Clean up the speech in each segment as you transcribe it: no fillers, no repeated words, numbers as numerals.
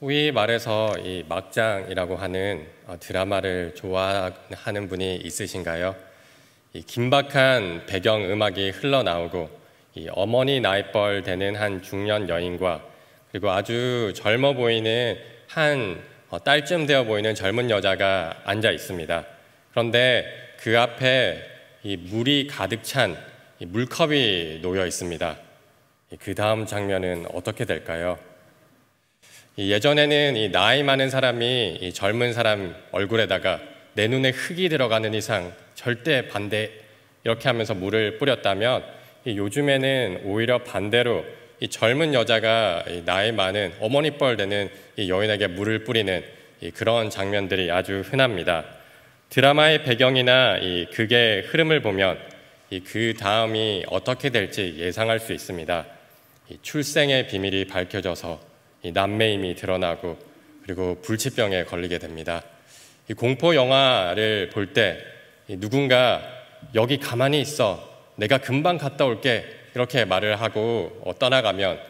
소위 말해서 이 막장이라고 하는 드라마를 좋아하는 분이 있으신가요? 이 긴박한 배경음악이 흘러나오고 이 어머니 나이뻘 되는 한 중년 여인과 그리고 아주 젊어 보이는 한 딸쯤 되어 보이는 젊은 여자가 앉아 있습니다. 그런데 그 앞에 이 물이 가득 찬 이 물컵이 놓여 있습니다. 그 다음 장면은 어떻게 될까요? 예전에는 이 나이 많은 사람이 이 젊은 사람 얼굴에다가 내 눈에 흙이 들어가는 이상 절대 반대 이렇게 하면서 물을 뿌렸다면 요즘에는 오히려 반대로 이 젊은 여자가 이 나이 많은 어머니뻘 되는 이 여인에게 물을 뿌리는 이 그런 장면들이 아주 흔합니다. 드라마의 배경이나 이 극의 흐름을 보면 이 그 다음이 어떻게 될지 예상할 수 있습니다. 이 출생의 비밀이 밝혀져서 이 남매임이 드러나고 그리고 불치병에 걸리게 됩니다. 이 공포 영화를 볼 때 누군가 여기 가만히 있어 내가 금방 갔다 올게 이렇게 말을 하고 떠나가면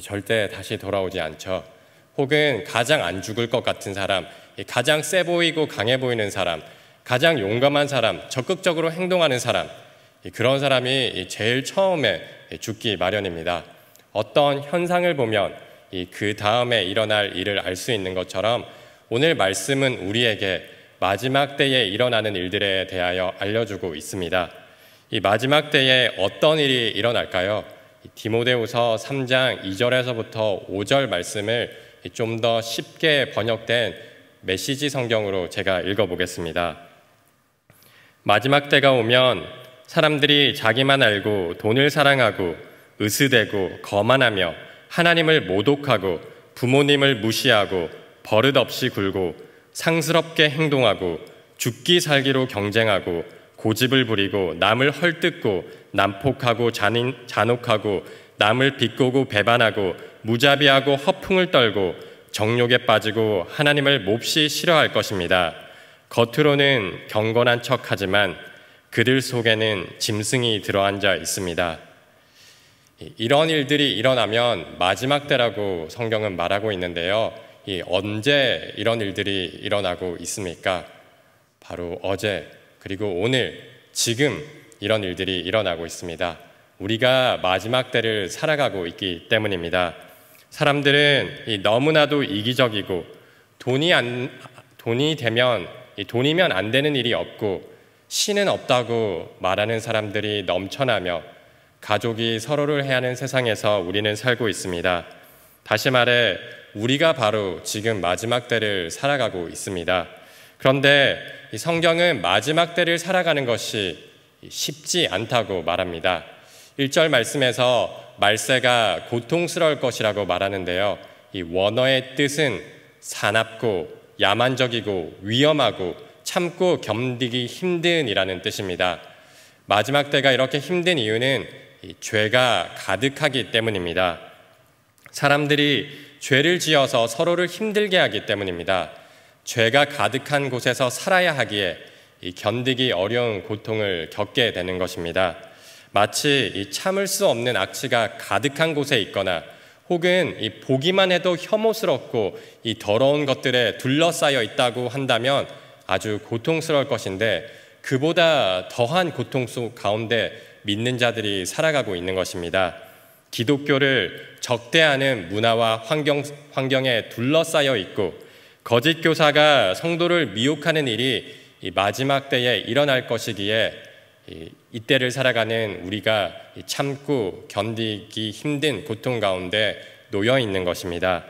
절대 다시 돌아오지 않죠. 혹은 가장 안 죽을 것 같은 사람, 가장 세 보이고 강해 보이는 사람, 가장 용감한 사람, 적극적으로 행동하는 사람, 그런 사람이 제일 처음에 죽기 마련입니다. 어떤 현상을 보면 그 다음에 일어날 일을 알 수 있는 것처럼 오늘 말씀은 우리에게 마지막 때에 일어나는 일들에 대하여 알려주고 있습니다. 이 마지막 때에 어떤 일이 일어날까요? 디모데후서 3장 2절에서부터 5절 말씀을 좀 더 쉽게 번역된 메시지 성경으로 제가 읽어보겠습니다. 마지막 때가 오면 사람들이 자기만 알고 돈을 사랑하고 으스대고 거만하며 하나님을 모독하고 부모님을 무시하고 버릇없이 굴고 상스럽게 행동하고 죽기 살기로 경쟁하고 고집을 부리고 남을 헐뜯고 난폭하고 잔혹하고 남을 비꼬고 배반하고 무자비하고 허풍을 떨고 정욕에 빠지고 하나님을 몹시 싫어할 것입니다. 겉으로는 경건한 척하지만 그들 속에는 짐승이 들어앉아 있습니다. 이런 일들이 일어나면 마지막 때라고 성경은 말하고 있는데요. 언제 이런 일들이 일어나고 있습니까? 바로 어제 그리고 오늘 지금 이런 일들이 일어나고 있습니다. 우리가 마지막 때를 살아가고 있기 때문입니다. 사람들은 너무나도 이기적이고 돈이면 안 되는 일이 없고 신은 없다고 말하는 사람들이 넘쳐나며 가족이 서로를 해하는 세상에서 우리는 살고 있습니다. 다시 말해 우리가 바로 지금 마지막 때를 살아가고 있습니다. 그런데 이 성경은 마지막 때를 살아가는 것이 쉽지 않다고 말합니다. 1절 말씀에서 말세가 고통스러울 것이라고 말하는데요. 이 원어의 뜻은 사납고 야만적이고 위험하고 참고 견디기 힘든 이라는 뜻입니다. 마지막 때가 이렇게 힘든 이유는 이 죄가 가득하기 때문입니다. 사람들이 죄를 지어서 서로를 힘들게 하기 때문입니다. 죄가 가득한 곳에서 살아야 하기에 이 견디기 어려운 고통을 겪게 되는 것입니다. 마치 이 참을 수 없는 악취가 가득한 곳에 있거나 혹은 이 보기만 해도 혐오스럽고 이 더러운 것들에 둘러싸여 있다고 한다면 아주 고통스러울 것인데 그보다 더한 고통 속 가운데 믿는 자들이 살아가고 있는 것입니다. 기독교를 적대하는 문화와 환경에 둘러싸여 있고 거짓 교사가 성도를 미혹하는 일이 이 마지막 때에 일어날 것이기에 이때를 살아가는 우리가 참고 견디기 힘든 고통 가운데 놓여 있는 것입니다.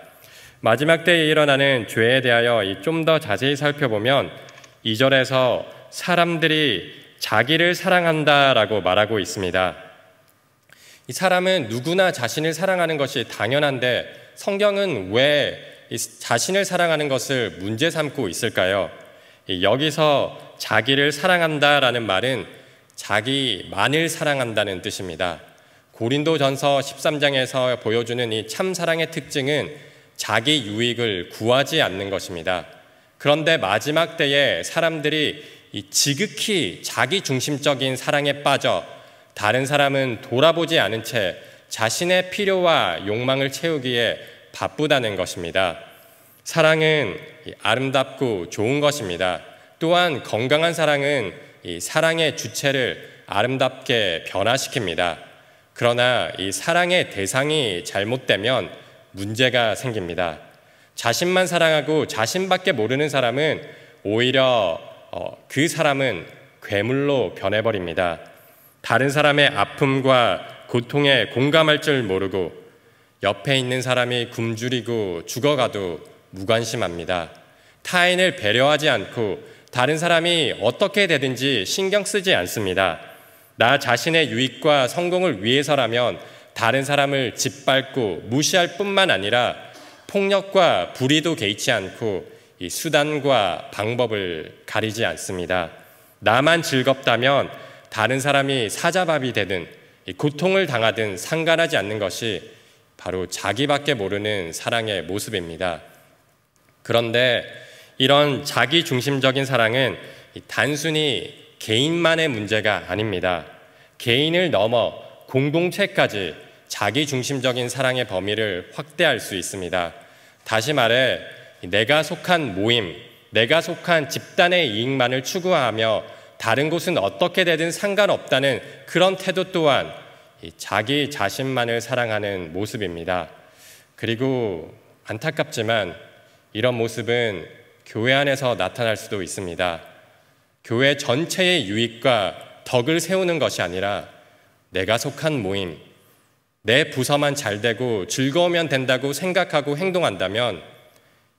마지막 때에 일어나는 죄에 대하여 좀 더 자세히 살펴보면 2절에서 사람들이 자기를 사랑한다라고 말하고 있습니다. 이 사람은 누구나 자신을 사랑하는 것이 당연한데 성경은 왜 자신을 사랑하는 것을 문제 삼고 있을까요? 여기서 자기를 사랑한다라는 말은 자기만을 사랑한다는 뜻입니다. 고린도전서 13장에서 보여주는 이 참사랑의 특징은 자기 유익을 구하지 않는 것입니다. 그런데 마지막 때에 사람들이 이 지극히 자기중심적인 사랑에 빠져 다른 사람은 돌아보지 않은 채 자신의 필요와 욕망을 채우기에 바쁘다는 것입니다. 사랑은 아름답고 좋은 것입니다. 또한 건강한 사랑은 이 사랑의 주체를 아름답게 변화시킵니다. 그러나 이 사랑의 대상이 잘못되면 문제가 생깁니다. 자신만 사랑하고 자신밖에 모르는 사람은 오히려 그 사람은 괴물로 변해버립니다. 다른 사람의 아픔과 고통에 공감할 줄 모르고 옆에 있는 사람이 굶주리고 죽어가도 무관심합니다. 타인을 배려하지 않고 다른 사람이 어떻게 되든지 신경 쓰지 않습니다. 나 자신의 유익과 성공을 위해서라면 다른 사람을 짓밟고 무시할 뿐만 아니라 폭력과 불의도 개의치 않고 이 수단과 방법을 가리지 않습니다. 나만 즐겁다면 다른 사람이 사자밥이 되든 고통을 당하든 상관하지 않는 것이 바로 자기밖에 모르는 사랑의 모습입니다. 그런데 이런 자기중심적인 사랑은 단순히 개인만의 문제가 아닙니다. 개인을 넘어 공동체까지 자기중심적인 사랑의 범위를 확대할 수 있습니다. 다시 말해 내가 속한 모임, 내가 속한 집단의 이익만을 추구하며 다른 곳은 어떻게 되든 상관없다는 그런 태도 또한 자기 자신만을 사랑하는 모습입니다. 그리고 안타깝지만 이런 모습은 교회 안에서 나타날 수도 있습니다. 교회 전체의 유익과 덕을 세우는 것이 아니라 내가 속한 모임, 내 부서만 잘되고 즐거우면 된다고 생각하고 행동한다면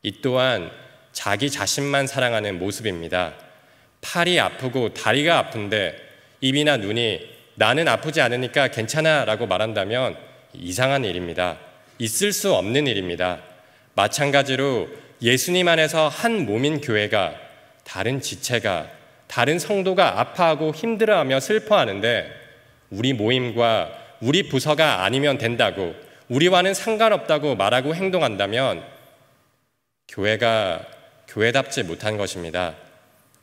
이 또한 자기 자신만 사랑하는 모습입니다. 팔이 아프고 다리가 아픈데 입이나 눈이 나는 아프지 않으니까 괜찮아 라고 말한다면 이상한 일입니다. 있을 수 없는 일입니다. 마찬가지로 예수님 안에서 한 몸인 교회가 다른 지체가 다른 성도가 아파하고 힘들어하며 슬퍼하는데 우리 모임과 우리 부서가 아니면 된다고 우리와는 상관없다고 말하고 행동한다면 교회가 교회답지 못한 것입니다.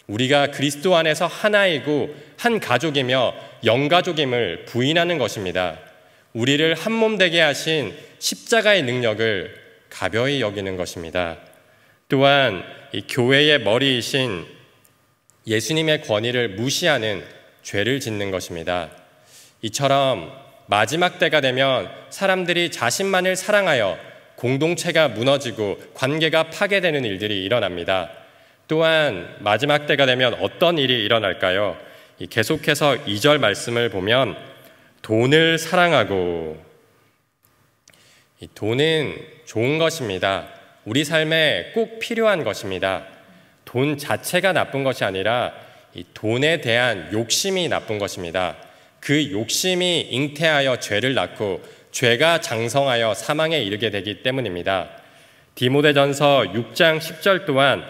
우리가 그리스도 안에서 하나이고 한 가족이며 영가족임을 부인하는 것입니다. 우리를 한 몸 되게 하신 십자가의 능력을 가벼이 여기는 것입니다. 또한 이 교회의 머리이신 예수님의 권위를 무시하는 죄를 짓는 것입니다. 이처럼 마지막 때가 되면 사람들이 자신만을 사랑하여 공동체가 무너지고 관계가 파괴되는 일들이 일어납니다. 또한 마지막 때가 되면 어떤 일이 일어날까요? 계속해서 2절 말씀을 보면 돈을 사랑하고 돈은 좋은 것입니다. 우리 삶에 꼭 필요한 것입니다. 돈 자체가 나쁜 것이 아니라 이 돈에 대한 욕심이 나쁜 것입니다. 그 욕심이 잉태하여 죄를 낳고 죄가 장성하여 사망에 이르게 되기 때문입니다. 디모데전서 6장 10절 또한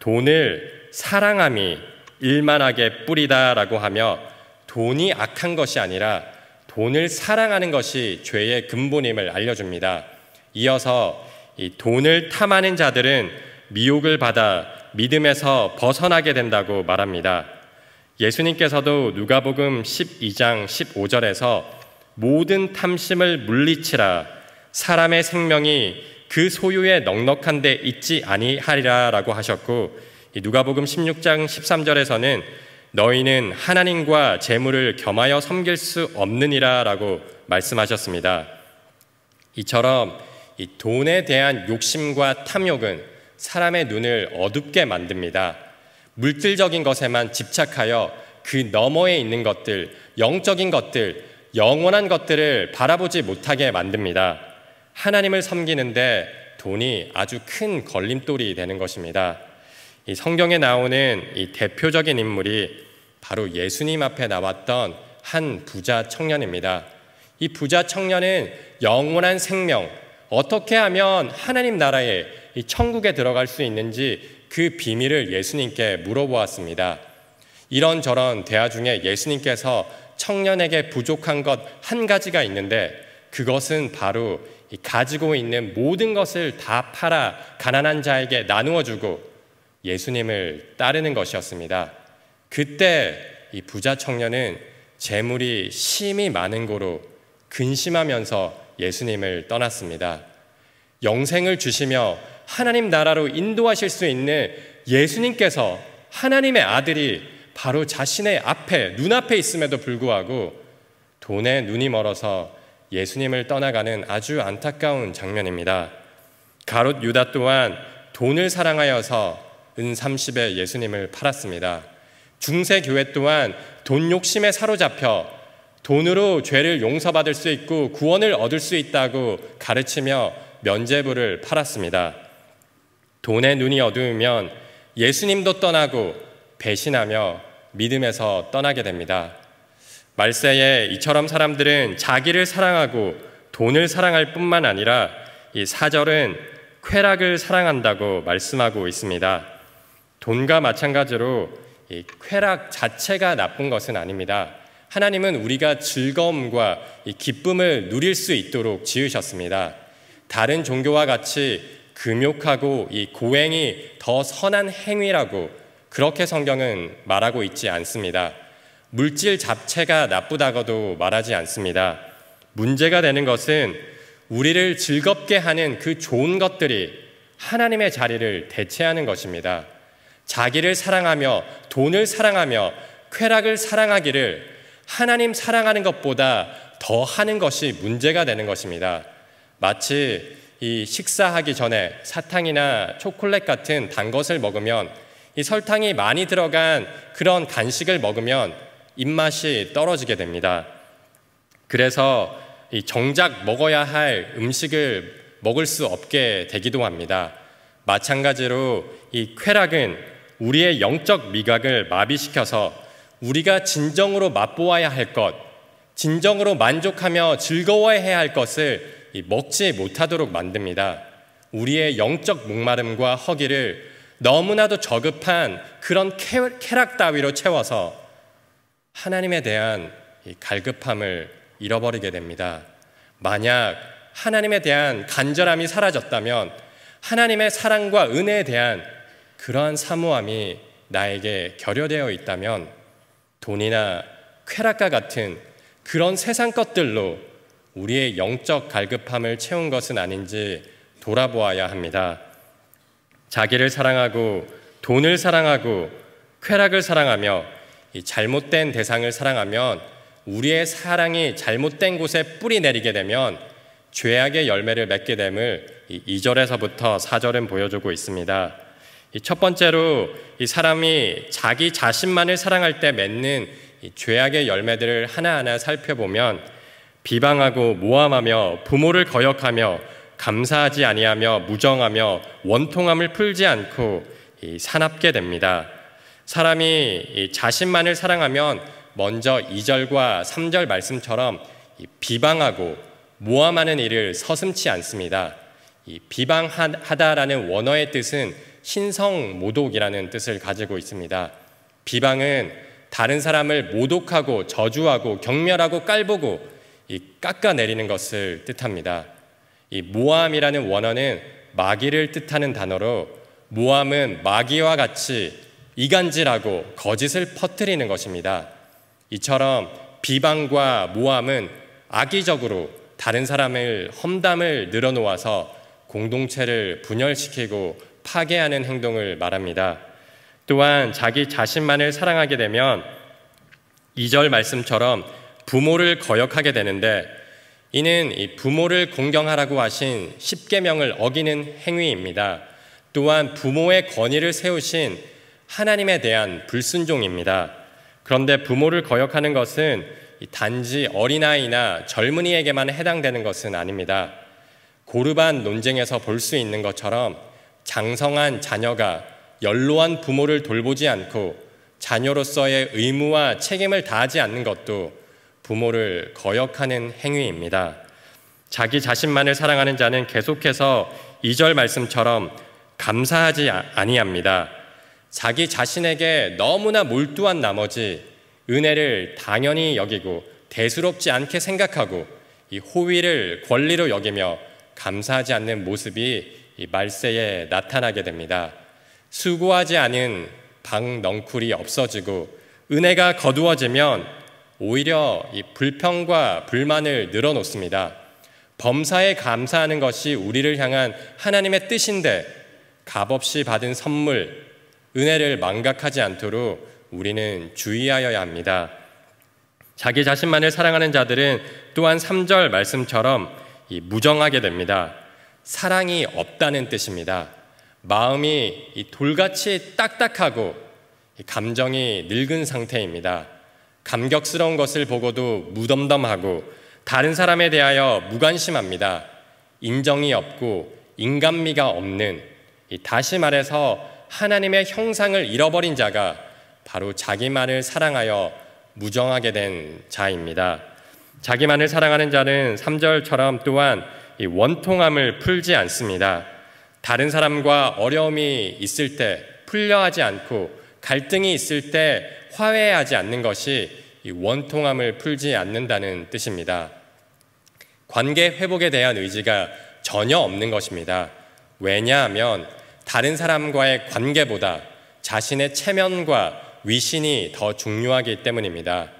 돈을 사랑함이 일만하게 뿌리다라고 하며 돈이 악한 것이 아니라 돈을 사랑하는 것이 죄의 근본임을 알려줍니다. 이어서 이 돈을 탐하는 자들은 미혹을 받아 믿음에서 벗어나게 된다고 말합니다. 예수님께서도 누가복음 12장 15절에서 모든 탐심을 물리치라 사람의 생명이 그 소유에 넉넉한 데 있지 아니하리라 라고 하셨고 누가복음 16장 13절에서는 너희는 하나님과 재물을 겸하여 섬길 수 없느니라 라고 말씀하셨습니다. 이처럼 이 돈에 대한 욕심과 탐욕은 사람의 눈을 어둡게 만듭니다. 물질적인 것에만 집착하여 그 너머에 있는 것들, 영적인 것들, 영원한 것들을 바라보지 못하게 만듭니다. 하나님을 섬기는데 돈이 아주 큰 걸림돌이 되는 것입니다. 이 성경에 나오는 이 대표적인 인물이 바로 예수님 앞에 나왔던 한 부자 청년입니다. 이 부자 청년은 영원한 생명, 어떻게 하면 하나님 나라에 이 천국에 들어갈 수 있는지 그 비밀을 예수님께 물어보았습니다. 이런저런 대화 중에 예수님께서 청년에게 부족한 것 한 가지가 있는데 그것은 바로 가지고 있는 모든 것을 다 팔아 가난한 자에게 나누어 주고 예수님을 따르는 것이었습니다. 그때 이 부자 청년은 재물이 심히 많은 고로 근심하면서 예수님을 떠났습니다. 영생을 주시며 하나님 나라로 인도하실 수 있는 예수님께서, 하나님의 아들이 바로 자신의 앞에, 눈앞에 있음에도 불구하고 돈에 눈이 멀어서 예수님을 떠나가는 아주 안타까운 장면입니다. 가룟 유다 또한 돈을 사랑하여서 은 30에 예수님을 팔았습니다. 중세교회 또한 돈 욕심에 사로잡혀 돈으로 죄를 용서받을 수 있고 구원을 얻을 수 있다고 가르치며 면죄부를 팔았습니다. 돈에 눈이 어두우면 예수님도 떠나고 배신하며 믿음에서 떠나게 됩니다. 말세에 이처럼 사람들은 자기를 사랑하고 돈을 사랑할 뿐만 아니라 이 4절은 쾌락을 사랑한다고 말씀하고 있습니다. 돈과 마찬가지로 이 쾌락 자체가 나쁜 것은 아닙니다. 하나님은 우리가 즐거움과 이 기쁨을 누릴 수 있도록 지으셨습니다. 다른 종교와 같이 금욕하고 이 고행이 더 선한 행위라고 그렇게 성경은 말하고 있지 않습니다. 물질 자체가 나쁘다고도 말하지 않습니다. 문제가 되는 것은 우리를 즐겁게 하는 그 좋은 것들이 하나님의 자리를 대체하는 것입니다. 자기를 사랑하며 돈을 사랑하며 쾌락을 사랑하기를 하나님 사랑하는 것보다 더 하는 것이 문제가 되는 것입니다. 마치 이 식사하기 전에 사탕이나 초콜릿 같은 단 것을 먹으면, 이 설탕이 많이 들어간 그런 간식을 먹으면 입맛이 떨어지게 됩니다. 그래서 이 정작 먹어야 할 음식을 먹을 수 없게 되기도 합니다. 마찬가지로 이 쾌락은 우리의 영적 미각을 마비시켜서 우리가 진정으로 맛보아야 할 것, 진정으로 만족하며 즐거워해야 할 것을 먹지 못하도록 만듭니다. 우리의 영적 목마름과 허기를 너무나도 저급한 그런 쾌락 따위로 채워서 하나님에 대한 갈급함을 잃어버리게 됩니다. 만약 하나님에 대한 간절함이 사라졌다면 하나님의 사랑과 은혜에 대한 그러한 사모함이 나에게 결여되어 있다면 돈이나 쾌락과 같은 그런 세상 것들로 우리의 영적 갈급함을 채운 것은 아닌지 돌아보아야 합니다. 자기를 사랑하고 돈을 사랑하고 쾌락을 사랑하며 이 잘못된 대상을 사랑하면, 우리의 사랑이 잘못된 곳에 뿌리 내리게 되면 죄악의 열매를 맺게 됨을 2절에서부터 4절은 보여주고 있습니다. 첫 번째로 이 사람이 자기 자신만을 사랑할 때 맺는 죄악의 열매들을 하나하나 살펴보면, 비방하고 모함하며 부모를 거역하며 감사하지 아니하며 무정하며 원통함을 풀지 않고 사납게 됩니다. 사람이 자신만을 사랑하면 먼저 2절과 3절 말씀처럼 비방하고 모함하는 일을 서슴지 않습니다. 비방하다라는 원어의 뜻은 신성모독이라는 뜻을 가지고 있습니다. 비방은 다른 사람을 모독하고 저주하고 경멸하고 깔보고 깎아내리는 것을 뜻합니다. 이 모함이라는 원어는 마귀를 뜻하는 단어로, 모함은 마귀와 같이 이간질하고 거짓을 퍼뜨리는 것입니다. 이처럼 비방과 모함은 악의적으로 다른 사람을 험담을 늘어놓아서 공동체를 분열시키고 파괴하는 행동을 말합니다. 또한 자기 자신만을 사랑하게 되면 2절 말씀처럼 부모를 거역하게 되는데, 이는 이 부모를 공경하라고 하신 십계명을 어기는 행위입니다. 또한 부모의 권위를 세우신 하나님에 대한 불순종입니다. 그런데 부모를 거역하는 것은 단지 어린아이나 젊은이에게만 해당되는 것은 아닙니다. 고르반 논쟁에서 볼 수 있는 것처럼 장성한 자녀가 연로한 부모를 돌보지 않고 자녀로서의 의무와 책임을 다하지 않는 것도 부모를 거역하는 행위입니다. 자기 자신만을 사랑하는 자는 계속해서 2절 말씀처럼 감사하지 아니합니다. 자기 자신에게 너무나 몰두한 나머지 은혜를 당연히 여기고 대수롭지 않게 생각하고 이 호의를 권리로 여기며 감사하지 않는 모습이 이 말세에 나타나게 됩니다. 수고하지 않은 방넝쿨이 없어지고 은혜가 거두어지면 오히려 이 불평과 불만을 늘어놓습니다. 범사에 감사하는 것이 우리를 향한 하나님의 뜻인데 값없이 받은 선물, 은혜를 망각하지 않도록 우리는 주의하여야 합니다. 자기 자신만을 사랑하는 자들은 또한 3절 말씀처럼 무정하게 됩니다. 사랑이 없다는 뜻입니다. 마음이 돌같이 딱딱하고 감정이 늙은 상태입니다. 감격스러운 것을 보고도 무덤덤하고 다른 사람에 대하여 무관심합니다. 인정이 없고 인간미가 없는, 다시 말해서 하나님의 형상을 잃어버린 자가 바로 자기만을 사랑하여 무정하게 된 자입니다. 자기만을 사랑하는 자는 3절처럼 또한 원통함을 풀지 않습니다. 다른 사람과 어려움이 있을 때 풀려 하지 않고 갈등이 있을 때 화해하지 않는 것이 원통함을 풀지 않는다는 뜻입니다. 관계 회복에 대한 의지가 전혀 없는 것입니다. 왜냐하면 다른 사람과의 관계보다 자신의 체면과 위신이 더 중요하기 때문입니다.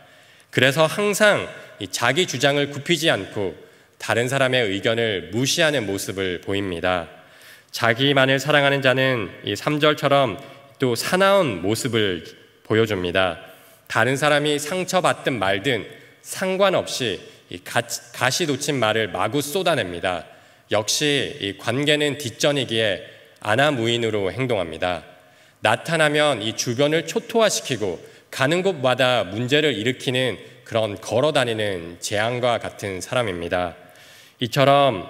그래서 항상 자기 주장을 굽히지 않고 다른 사람의 의견을 무시하는 모습을 보입니다. 자기만을 사랑하는 자는 이 3절처럼 또 사나운 모습을 보여줍니다. 다른 사람이 상처받든 말든 상관없이 가시돋친 말을 마구 쏟아냅니다. 역시 이 관계는 뒷전이기에 아나무인으로 행동합니다. 나타나면 이 주변을 초토화시키고 가는 곳마다 문제를 일으키는 그런 걸어다니는 재앙과 같은 사람입니다. 이처럼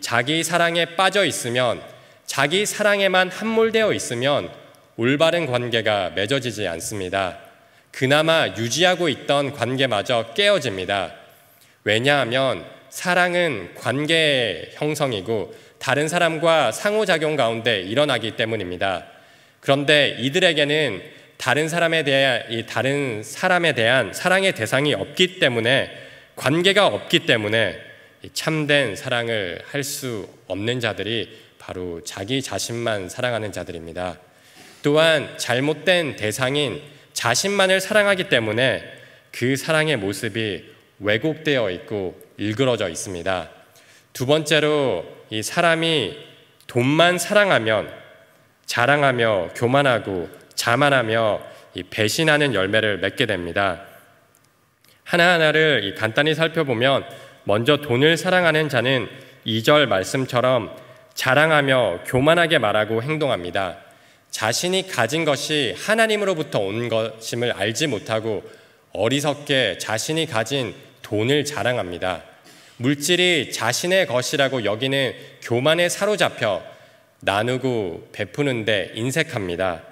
자기 사랑에 빠져 있으면, 자기 사랑에만 함몰되어 있으면 올바른 관계가 맺어지지 않습니다. 그나마 유지하고 있던 관계마저 깨어집니다. 왜냐하면 사랑은 관계의 형성이고 다른 사람과 상호작용 가운데 일어나기 때문입니다. 그런데 이들에게는 다른 사람에 대한 사랑의 대상이 없기 때문에, 관계가 없기 때문에 참된 사랑을 할 수 없는 자들이 바로 자기 자신만 사랑하는 자들입니다. 또한 잘못된 대상인 자신만을 사랑하기 때문에 그 사랑의 모습이 왜곡되어 있고 일그러져 있습니다. 두 번째로, 이 사람이 돈만 사랑하면 자랑하며 교만하고 자만하며 배신하는 열매를 맺게 됩니다. 하나하나를 간단히 살펴보면, 먼저 돈을 사랑하는 자는 2절 말씀처럼 자랑하며 교만하게 말하고 행동합니다. 자신이 가진 것이 하나님으로부터 온 것임을 알지 못하고 어리석게 자신이 가진 돈을 자랑합니다. 물질이 자신의 것이라고 여기는 교만에 사로잡혀 나누고 베푸는데 인색합니다.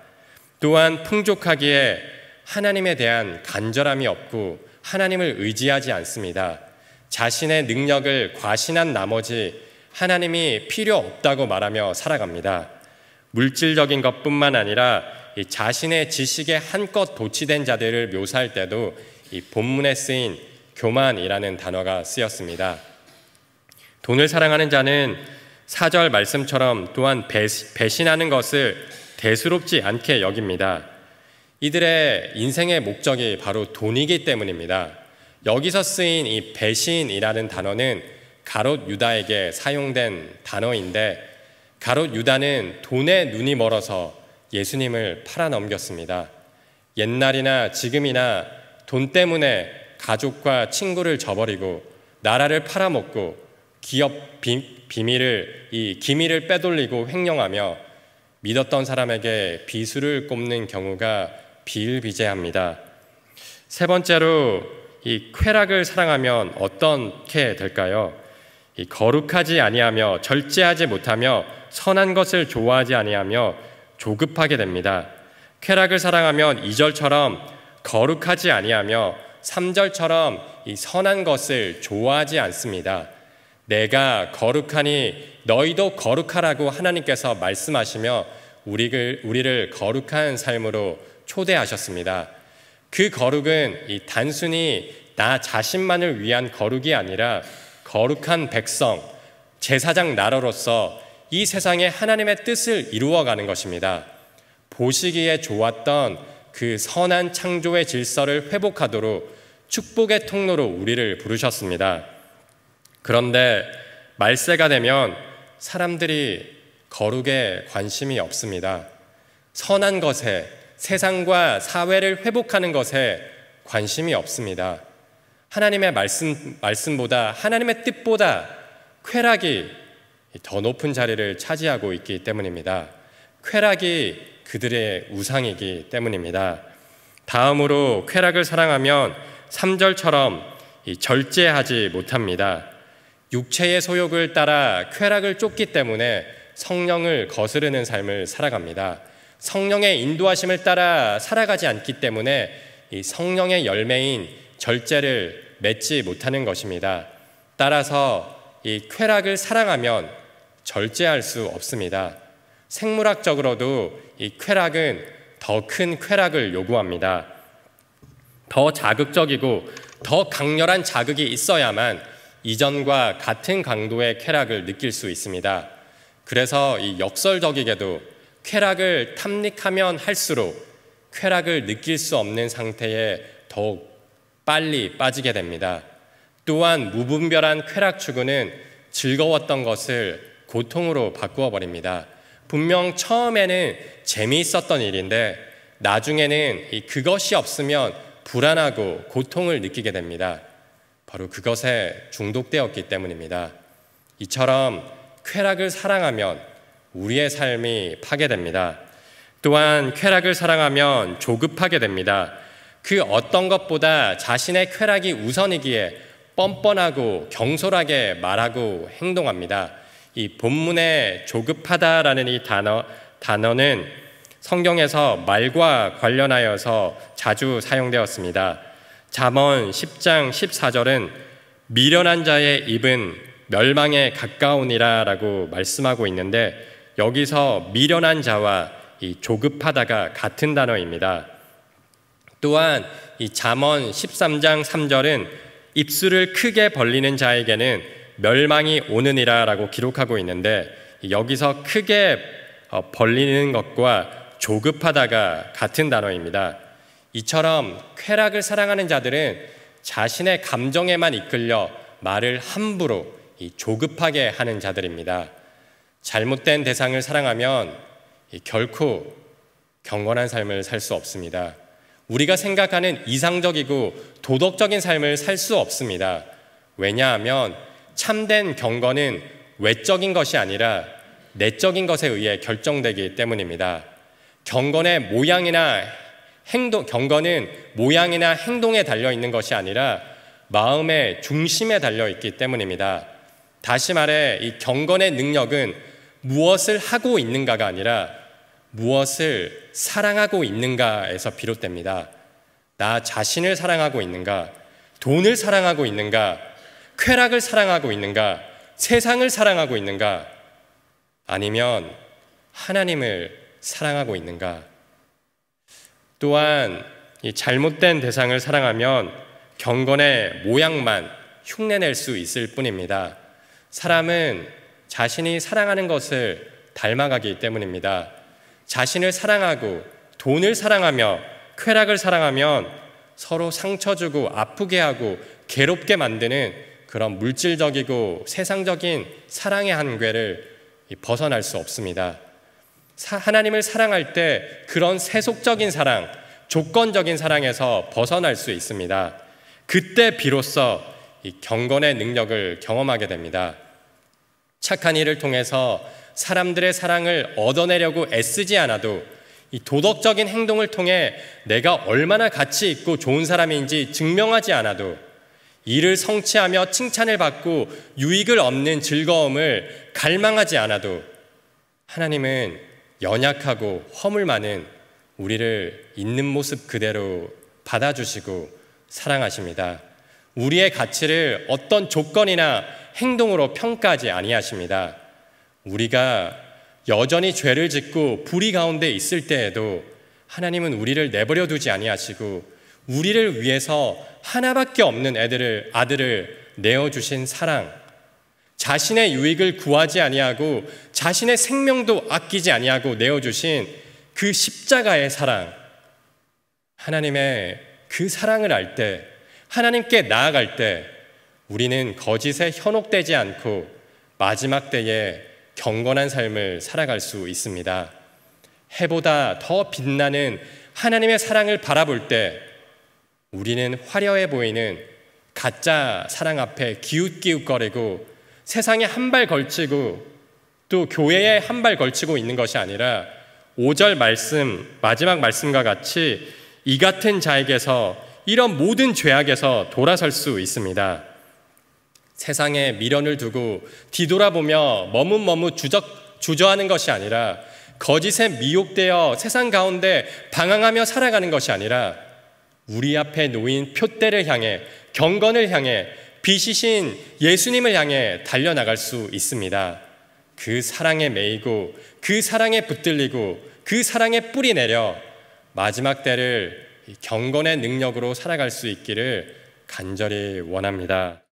또한 풍족하기에 하나님에 대한 간절함이 없고 하나님을 의지하지 않습니다. 자신의 능력을 과신한 나머지 하나님이 필요 없다고 말하며 살아갑니다. 물질적인 것뿐만 아니라 자신의 지식에 한껏 도취된 자들을 묘사할 때도 이 본문에 쓰인 교만이라는 단어가 쓰였습니다. 돈을 사랑하는 자는 4절 말씀처럼 또한 배신하는 것을 대수롭지 않게 여깁니다. 이들의 인생의 목적이 바로 돈이기 때문입니다. 여기서 쓰인 이 배신이라는 단어는 가롯 유다에게 사용된 단어인데, 가롯 유다는 돈에 눈이 멀어서 예수님을 팔아넘겼습니다. 옛날이나 지금이나 돈 때문에 가족과 친구를 저버리고 나라를 팔아먹고 기업 기밀을 빼돌리고 횡령하며 믿었던 사람에게 비수를 꼽는 경우가 비일비재합니다. 세 번째로, 이 쾌락을 사랑하면 어떻게 될까요? 이 거룩하지 아니하며 절제하지 못하며 선한 것을 좋아하지 아니하며 조급하게 됩니다. 쾌락을 사랑하면 2절처럼 거룩하지 아니하며 3절처럼 이 선한 것을 좋아하지 않습니다. 내가 거룩하니 너희도 거룩하라고 하나님께서 말씀하시며 우리를 거룩한 삶으로 초대하셨습니다. 그 거룩은 이 단순히 나 자신만을 위한 거룩이 아니라 거룩한 백성, 제사장 나라로서 이 세상에 하나님의 뜻을 이루어가는 것입니다. 보시기에 좋았던 그 선한 창조의 질서를 회복하도록 축복의 통로로 우리를 부르셨습니다. 그런데 말세가 되면 사람들이 거룩에 관심이 없습니다. 선한 것에, 세상과 사회를 회복하는 것에 관심이 없습니다. 하나님의 말씀보다, 하나님의 뜻보다 쾌락이 더 높은 자리를 차지하고 있기 때문입니다. 쾌락이 그들의 우상이기 때문입니다. 다음으로 쾌락을 사랑하면 3절처럼 절제하지 못합니다. 육체의 소욕을 따라 쾌락을 쫓기 때문에 성령을 거스르는 삶을 살아갑니다. 성령의 인도하심을 따라 살아가지 않기 때문에 이 성령의 열매인 절제를 맺지 못하는 것입니다. 따라서 이 쾌락을 사랑하면 절제할 수 없습니다. 생물학적으로도 이 쾌락은 더 큰 쾌락을 요구합니다. 더 자극적이고 더 강렬한 자극이 있어야만 이전과 같은 강도의 쾌락을 느낄 수 있습니다. 그래서 이 역설적이게도 쾌락을 탐닉하면 할수록 쾌락을 느낄 수 없는 상태에 더욱 빨리 빠지게 됩니다. 또한 무분별한 쾌락 추구는 즐거웠던 것을 고통으로 바꾸어 버립니다. 분명 처음에는 재미있었던 일인데 나중에는 그것이 없으면 불안하고 고통을 느끼게 됩니다. 바로 그것에 중독되었기 때문입니다. 이처럼 쾌락을 사랑하면 우리의 삶이 파괴됩니다. 또한 쾌락을 사랑하면 조급하게 됩니다. 그 어떤 것보다 자신의 쾌락이 우선이기에 뻔뻔하고 경솔하게 말하고 행동합니다. 이 본문의 조급하다라는 이 단어는 성경에서 말과 관련하여서 자주 사용되었습니다. 잠언 10장 14절은 미련한 자의 입은 멸망에 가까우니라 라고 말씀하고 있는데 여기서 미련한 자와 이 조급하다가 같은 단어입니다. 또한 이 잠언 13장 3절은 입술을 크게 벌리는 자에게는 멸망이 오느니라 라고 기록하고 있는데 여기서 크게 벌리는 것과 조급하다가 같은 단어입니다. 이처럼 쾌락을 사랑하는 자들은 자신의 감정에만 이끌려 말을 함부로 조급하게 하는 자들입니다. 잘못된 대상을 사랑하면 결코 경건한 삶을 살 수 없습니다. 우리가 생각하는 이상적이고 도덕적인 삶을 살 수 없습니다. 왜냐하면 참된 경건은 외적인 것이 아니라 내적인 것에 의해 결정되기 때문입니다. 경건은 모양이나 행동에 달려있는 것이 아니라 마음의 중심에 달려있기 때문입니다. 다시 말해 이 경건의 능력은 무엇을 하고 있는가가 아니라 무엇을 사랑하고 있는가에서 비롯됩니다. 나 자신을 사랑하고 있는가, 돈을 사랑하고 있는가, 쾌락을 사랑하고 있는가, 세상을 사랑하고 있는가, 아니면 하나님을 사랑하고 있는가. 또한 이 잘못된 대상을 사랑하면 경건의 모양만 흉내낼 수 있을 뿐입니다. 사람은 자신이 사랑하는 것을 닮아가기 때문입니다. 자신을 사랑하고 돈을 사랑하며 쾌락을 사랑하면 서로 상처주고 아프게 하고 괴롭게 만드는 그런 물질적이고 세상적인 사랑의 한궤를 벗어날 수 없습니다. 하나님을 사랑할 때 그런 세속적인 사랑, 조건적인 사랑에서 벗어날 수 있습니다. 그때 비로소 이 경건의 능력을 경험하게 됩니다. 착한 일을 통해서 사람들의 사랑을 얻어내려고 애쓰지 않아도 이 도덕적인 행동을 통해 내가 얼마나 가치 있고 좋은 사람인지 증명하지 않아도 일을 성취하며 칭찬을 받고 유익을 얻는 즐거움을 갈망하지 않아도 하나님은 연약하고 허물 많은 우리를 있는 모습 그대로 받아주시고 사랑하십니다. 우리의 가치를 어떤 조건이나 행동으로 평가하지 아니하십니다. 우리가 여전히 죄를 짓고 불의 가운데 있을 때에도 하나님은 우리를 내버려 두지 아니하시고 우리를 위해서 하나밖에 없는 아들을 내어주신 사랑, 자신의 유익을 구하지 아니하고 자신의 생명도 아끼지 아니하고 내어주신 그 십자가의 사랑, 하나님의 그 사랑을 알 때, 하나님께 나아갈 때 우리는 거짓에 현혹되지 않고 마지막 때에 경건한 삶을 살아갈 수 있습니다. 해보다 더 빛나는 하나님의 사랑을 바라볼 때 우리는 화려해 보이는 가짜 사랑 앞에 기웃기웃거리고 세상에 한 발 걸치고 또 교회에 한 발 걸치고 있는 것이 아니라 5절 말씀, 마지막 말씀과 같이 이 같은 자에게서, 이런 모든 죄악에서 돌아설 수 있습니다. 세상에 미련을 두고 뒤돌아보며 머뭇머뭇 주저하는 것이 아니라, 거짓에 미혹되어 세상 가운데 방황하며 살아가는 것이 아니라 우리 앞에 놓인 표대를 향해, 경건을 향해, 빛이신 예수님을 향해 달려나갈 수 있습니다. 그 사랑에 매이고, 그 사랑에 붙들리고, 그 사랑에 뿌리 내려 마지막 때를 경건의 능력으로 살아갈 수 있기를 간절히 원합니다.